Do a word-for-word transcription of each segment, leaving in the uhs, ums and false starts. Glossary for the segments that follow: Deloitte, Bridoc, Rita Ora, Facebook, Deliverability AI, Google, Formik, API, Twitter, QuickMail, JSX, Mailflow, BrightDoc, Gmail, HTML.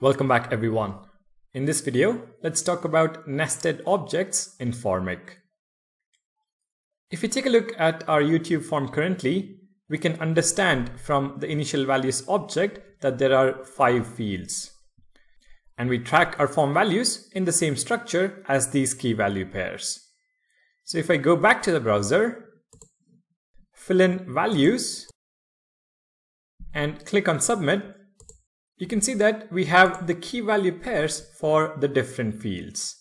Welcome back everyone. In this video, let's talk about nested objects in Formik. If we take a look at our YouTube form currently, we can understand from the initial values object that there are five fields. And we track our form values in the same structure as these key value pairs. So if I go back to the browser, fill in values and click on submit, you can see that we have the key value pairs for the different fields.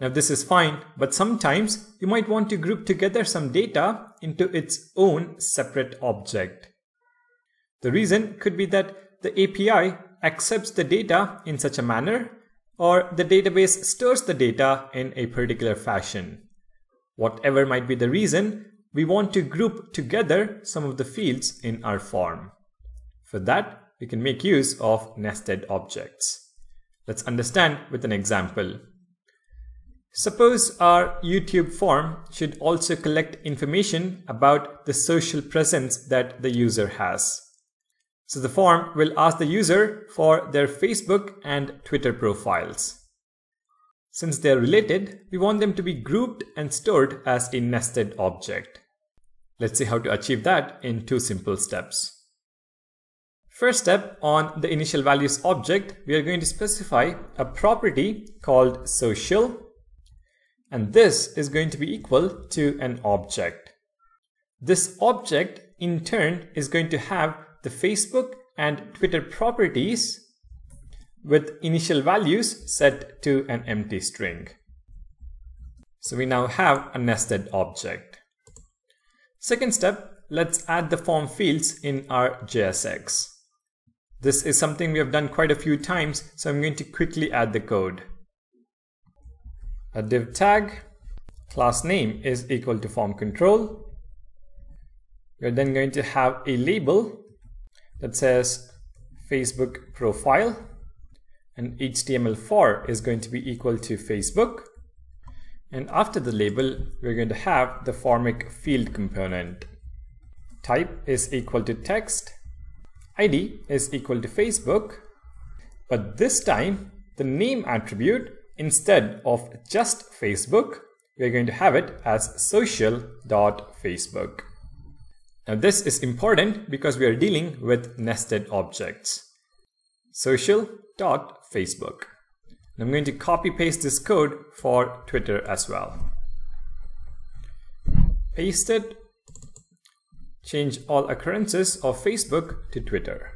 Now this is fine, but sometimes you might want to group together some data into its own separate object. The reason could be that the A P I accepts the data in such a manner, or the database stores the data in a particular fashion. Whatever might be the reason, we want to group together some of the fields in our form. For that, we can make use of nested objects. Let's understand with an example. Suppose our YouTube form should also collect information about the social presence that the user has. So the form will ask the user for their Facebook and Twitter profiles. Since they are related, we want them to be grouped and stored as a nested object. Let's see how to achieve that in two simple steps. First step, on the initial values object, we are going to specify a property called social, and this is going to be equal to an object. This object in turn is going to have the Facebook and Twitter properties with initial values set to an empty string. So we now have a nested object. Second step, let's add the form fields in our J S X. This is something we have done quite a few times, so I'm going to quickly add the code. A div tag, class name is equal to form control. We're then going to have a label that says Facebook profile, and H T M L four is going to be equal to Facebook. And after the label, we're going to have the Formik field component. Type is equal to text. I D is equal to Facebook, but this time the name attribute, instead of just Facebook, we are going to have it as social dot facebook. Now this is important because we are dealing with nested objects. social dot facebook. I'm going to copy paste this code for Twitter as well. Paste it. Change all occurrences of Facebook to Twitter.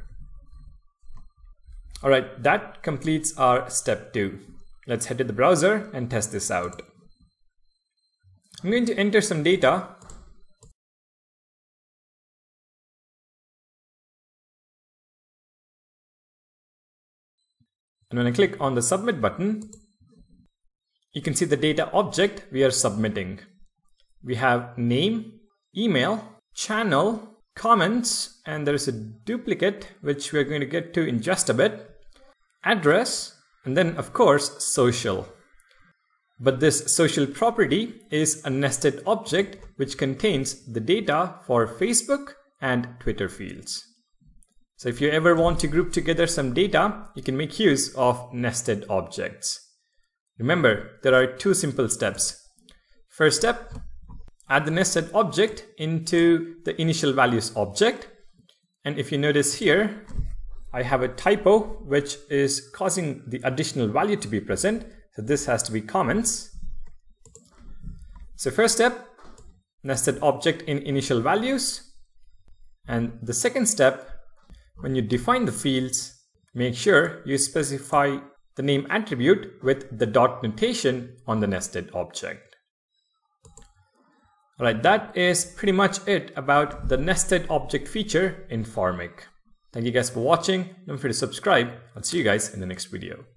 All right, that completes our step two. Let's head to the browser and test this out. I'm going to enter some data. And when I click on the submit button, you can see the data object we are submitting. We have name, email, channel, comments, and there is a duplicate which we are going to get to in just a bit, address, and then of course social. But this social property is a nested object which contains the data for Facebook and Twitter fields. So if you ever want to group together some data, you can make use of nested objects. Remember, there are two simple steps. First step, add the nested object into the initial values object. And if you notice here, I have a typo which is causing the additional value to be present. So this has to be comments. So first step, nested object in initial values. And the second step, when you define the fields, make sure you specify the name attribute with the dot notation on the nested object. Alright, that is pretty much it about the nested object feature in Formik. Thank you guys for watching. Don't forget to subscribe. I'll see you guys in the next video.